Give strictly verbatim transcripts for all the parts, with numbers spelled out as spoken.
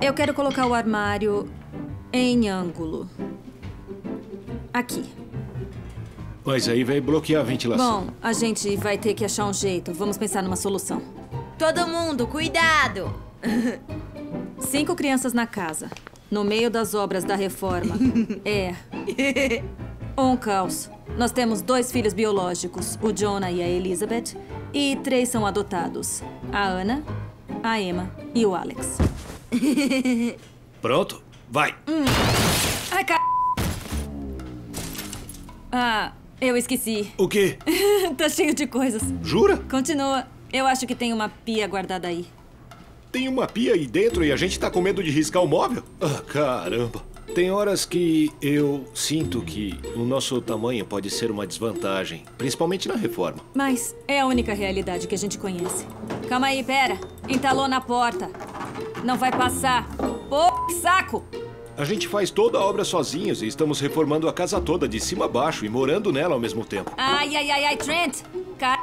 Eu quero colocar o armário em ângulo. Aqui. Mas aí vai bloquear a ventilação. Bom, a gente vai ter que achar um jeito. Vamos pensar numa solução. Todo mundo, cuidado! Cinco crianças na casa. No meio das obras da reforma. É. Um caos. Nós temos dois filhos biológicos, o Jonah e a Elizabeth. E três são adotados. A Ana, a Emma e o Alex. Pronto? Vai! Hum. Ai, c... Ah, eu esqueci. O quê? Tá cheio de coisas. Jura? Continua. Eu acho que tem uma pia guardada aí. Tem uma pia aí dentro e a gente tá com medo de riscar o móvel? Ah, caramba. Tem horas que eu sinto que o nosso tamanho pode ser uma desvantagem, principalmente na reforma. Mas é a única realidade que a gente conhece. Calma aí, pera. Entalou na porta. Não vai passar. Pô, que saco! A gente faz toda a obra sozinhos e estamos reformando a casa toda de cima a baixo e morando nela ao mesmo tempo. Ai, ai, ai, ai, Trent! Car...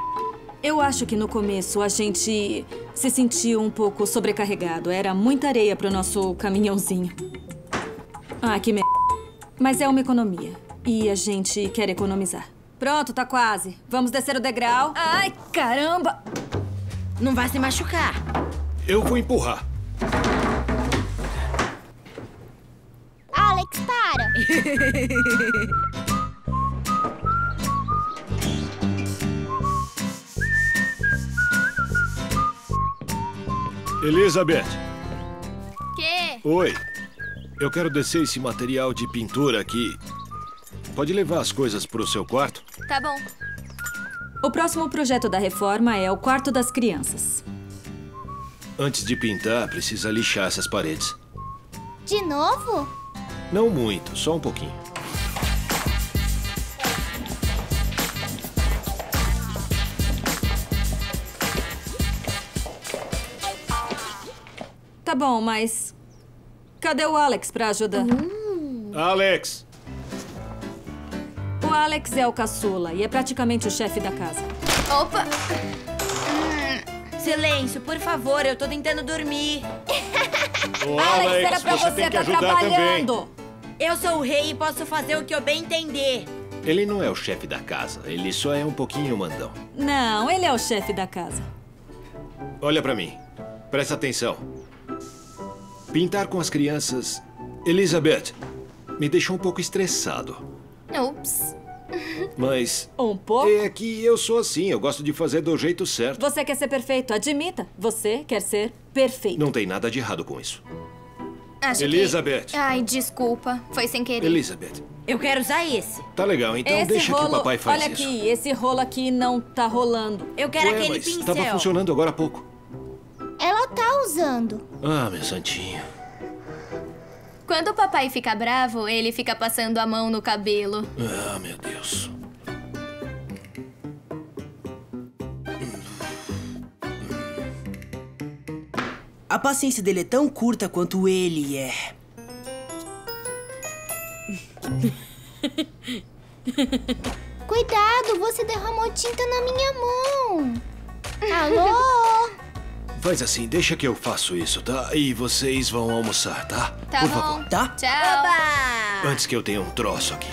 Eu acho que no começo a gente se sentiu um pouco sobrecarregado. Era muita areia pro nosso caminhãozinho. Ah, que merda. Mas é uma economia. E a gente quer economizar. Pronto, tá quase. Vamos descer o degrau. Ai, caramba! Não vai se machucar. Eu vou empurrar. Alex, para! Elizabeth! Quê? Oi. Eu quero descer esse material de pintura aqui. Pode levar as coisas pro seu quarto? Tá bom. O próximo projeto da reforma é o quarto das crianças. Antes de pintar, precisa lixar essas paredes. De novo? Não muito, só um pouquinho. Tá bom, mas... Cadê o Alex pra ajudar? Hum. Alex! O Alex é o caçula e é praticamente o chefe da casa. Opa! Silêncio, por favor, eu tô tentando dormir. Ô, Alex, Alex, era pra você, você tá trabalhando. Também. Eu sou o rei e posso fazer o que eu bem entender. Ele não é o chefe da casa, ele só é um pouquinho mandão. Não, ele é o chefe da casa. Olha pra mim, presta atenção. Pintar com as crianças... Elizabeth, me deixou um pouco estressado. Ups. Mas... Um pouco? É que eu sou assim, eu gosto de fazer do jeito certo. Você quer ser perfeito, admita. Você quer ser perfeito. Não tem nada de errado com isso. Acho Elizabeth. Que... Ai, desculpa, foi sem querer. Elizabeth. Eu quero usar esse. Tá legal, então esse deixa rolo... que o papai faz Olha isso. Olha aqui, esse rolo aqui não tá rolando. Eu quero Ué, aquele mas pincel. Tava funcionando agora há pouco. Ela tá usando. Ah, meu santinho. Quando o papai fica bravo, ele fica passando a mão no cabelo. Ah, meu Deus. A paciência dele é tão curta quanto ele é. Cuidado, você derramou tinta na minha mão. Alô? Faz assim, deixa que eu faço isso, tá? E vocês vão almoçar, tá? Tá Por bom. Favor. Tá? Tchau. Oba! Antes que eu tenha um troço aqui.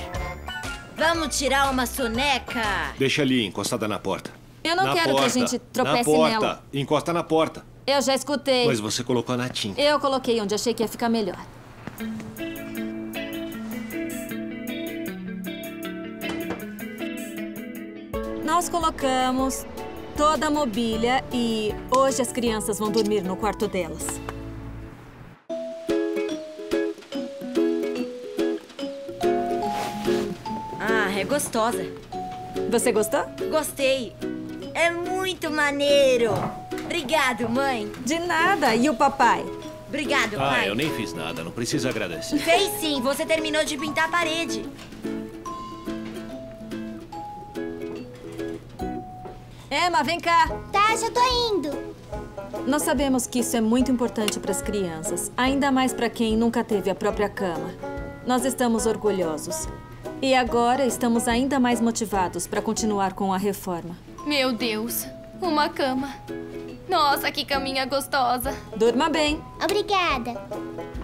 Vamos tirar uma soneca. Deixa ali, encostada na porta. Eu não na quero porta. Que a gente tropece na porta. Nela. Encosta na porta. Eu já escutei. Mas você colocou na tinta. Eu coloquei onde achei que ia ficar melhor. Nós colocamos... toda a mobília e hoje as crianças vão dormir no quarto delas. Ah, é gostosa. Você gostou? Gostei. É muito maneiro. Obrigado, mãe. De nada. E o papai? Obrigado, ah, pai. Ah, eu nem fiz nada. Não precisa agradecer. Fez sim. Você terminou de pintar a parede. Emma, vem cá. Tá, já tô indo. Nós sabemos que isso é muito importante para as crianças, ainda mais para quem nunca teve a própria cama. Nós estamos orgulhosos. E agora estamos ainda mais motivados para continuar com a reforma. Meu Deus, uma cama. Nossa, que caminha gostosa. Durma bem. Obrigada.